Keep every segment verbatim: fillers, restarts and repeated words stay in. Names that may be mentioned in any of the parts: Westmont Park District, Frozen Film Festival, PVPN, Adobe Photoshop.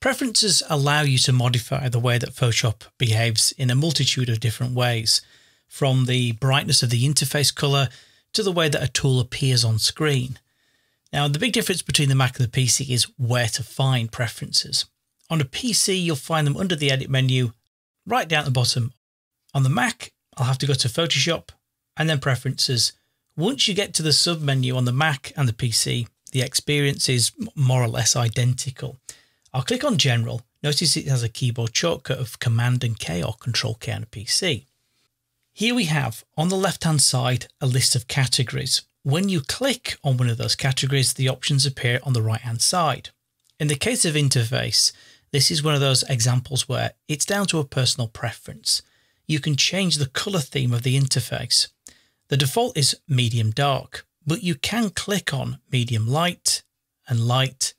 Preferences allow you to modify the way that Photoshop behaves in a multitude of different ways, from the brightness of the interface color to the way that a tool appears on screen. Now, the big difference between the Mac and the P C is where to find preferences. On a P C, you'll find them under the Edit menu, right down at the bottom. On the Mac, I'll have to go to Photoshop and then Preferences. Once you get to the submenu on the Mac and the P C, the experience is more or less identical. I'll click on General. Notice it has a keyboard shortcut of Command and K or Control K on a P C. Here we have, on the left-hand side, a list of categories. When you click on one of those categories, the options appear on the right-hand side. In the case of interface, this is one of those examples where it's down to a personal preference. You can change the color theme of the interface. The default is medium dark, but you can click on medium light and light,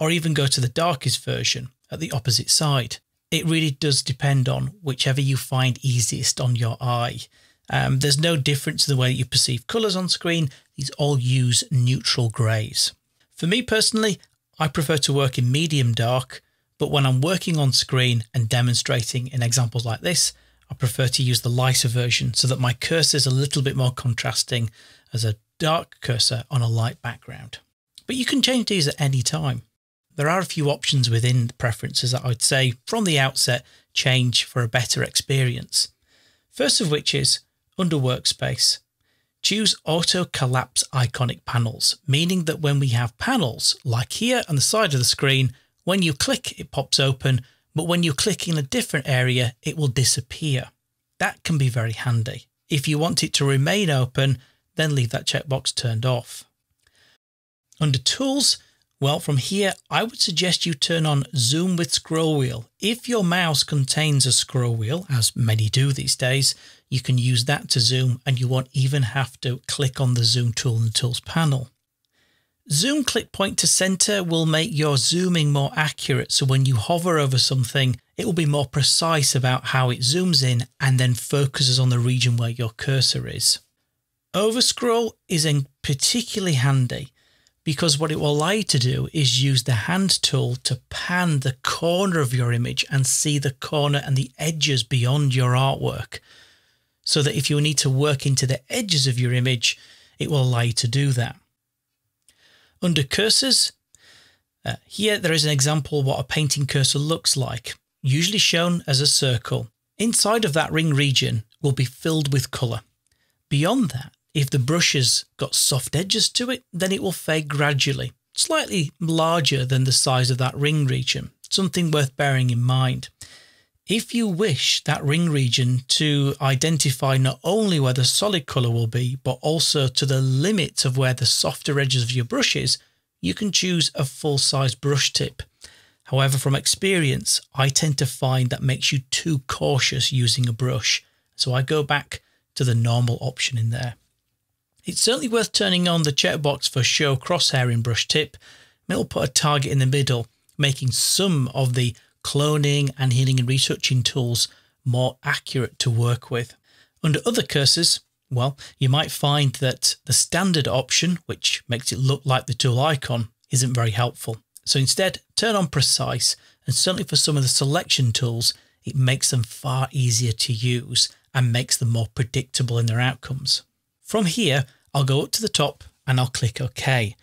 or even go to the darkest version at the opposite side. It really does depend on whichever you find easiest on your eye. Um, there's no difference in the way that you perceive colours on screen. These all use neutral greys. For me personally, I prefer to work in medium dark, but when I'm working on screen and demonstrating in examples like this, I prefer to use the lighter version so that my cursor is a little bit more contrasting as a dark cursor on a light background. But you can change these at any time. There are a few options within the preferences that I'd say from the outset change for a better experience. First of which is under Workspace, choose Auto Collapse Iconic Panels, meaning that when we have panels like here on the side of the screen, when you click, it pops open, but when you click in a different area, it will disappear. That can be very handy. If you want it to remain open, then leave that checkbox turned off. Under Tools, well, from here, I would suggest you turn on Zoom with Scroll Wheel. If your mouse contains a scroll wheel, as many do these days, you can use that to zoom and you won't even have to click on the Zoom tool in the Tools panel. Zoom click point to center will make your zooming more accurate. So when you hover over something, it will be more precise about how it zooms in and then focuses on the region where your cursor is. Overscroll is particularly handy, because what it will allow you to do is use the hand tool to pan the corner of your image and see the corner and the edges beyond your artwork. So that if you need to work into the edges of your image, it will allow you to do that. Under cursors, uh, here there is an example of what a painting cursor looks like, usually shown as a circle. Inside of that ring region will be filled with colour. Beyond that, if the brush has got soft edges to it, then it will fade gradually, slightly larger than the size of that ring region, something worth bearing in mind. If you wish that ring region to identify not only where the solid colour will be, but also to the limit of where the softer edges of your brush is, you can choose a full-size brush tip. However, from experience, I tend to find that makes you too cautious using a brush, so I go back to the normal option in there. It's certainly worth turning on the checkbox for Show Crosshair in Brush Tip. It'll put a target in the middle, making some of the cloning and healing and retouching tools more accurate to work with. Under other cursors, well, you might find that the standard option, which makes it look like the tool icon, isn't very helpful. So instead, turn on Precise, and certainly for some of the selection tools, it makes them far easier to use and makes them more predictable in their outcomes. From here, I'll go up to the top and I'll click OK.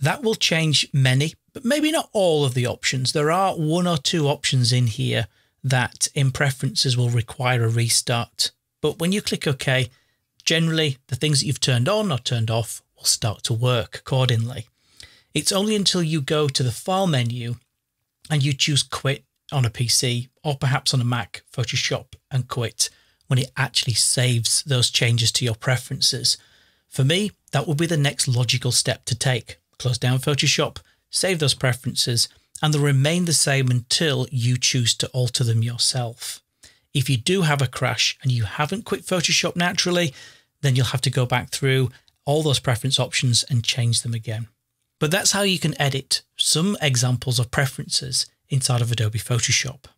That will change many, but maybe not all of the options. There are one or two options in here that in preferences will require a restart. But when you click OK, generally the things that you've turned on or turned off will start to work accordingly. It's only until you go to the File menu and you choose Quit on a P C or perhaps on a Mac, Photoshop and Quit, when it actually saves those changes to your preferences. For me, that would be the next logical step to take. Close down Photoshop, save those preferences, and they'll remain the same until you choose to alter them yourself. If you do have a crash and you haven't quit Photoshop naturally, then you'll have to go back through all those preference options and change them again. But that's how you can edit some examples of preferences inside of Adobe Photoshop.